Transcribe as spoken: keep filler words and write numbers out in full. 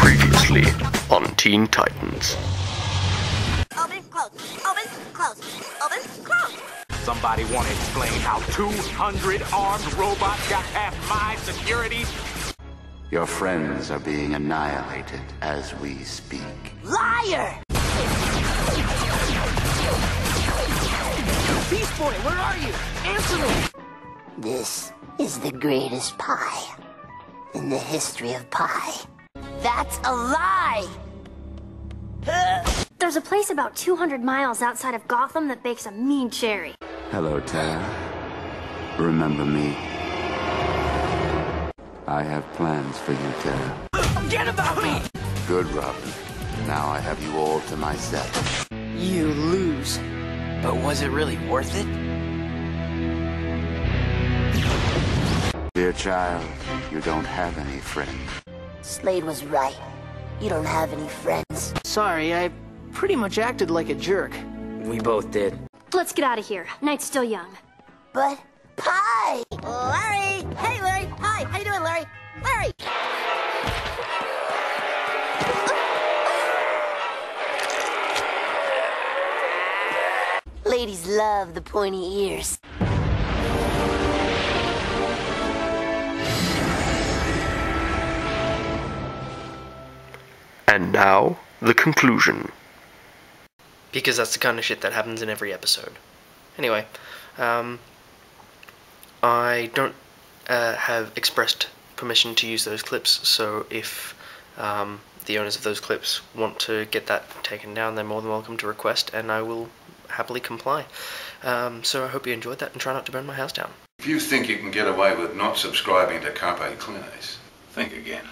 Previously on Teen Titans. Open, close, open, close, open, close. Somebody want to explain how two hundred armed robots got past my security? Your friends are being annihilated as we speak. Liar! Beast Boy, where are you? Answer me! This is the greatest pie in the history of pie. That's a lie! There's a place about two hundred miles outside of Gotham that bakes a mean cherry. Hello, Tara. Remember me. I have plans for you, Tara. Forget about me! Good, Robin. Now I have you all to myself. You lose. But was it really worth it? Dear child, you don't have any friends. Slade was right. You don't have any friends. Sorry, I pretty much acted like a jerk. We both did. Let's get out of here. Night's still young. But... Pie! Larry! Hey, Larry! Hi! How you doing, Larry? Larry! Ladies love the pointy ears. And now, the conclusion. Because that's the kind of shit that happens in every episode. Anyway, um... I don't uh, have expressed permission to use those clips, so if um, the owners of those clips want to get that taken down, they're more than welcome to request, and I will happily comply. Um, so I hope you enjoyed that, and try not to burn my house down. If you think you can get away with not subscribing to Carpe Clunes, think again.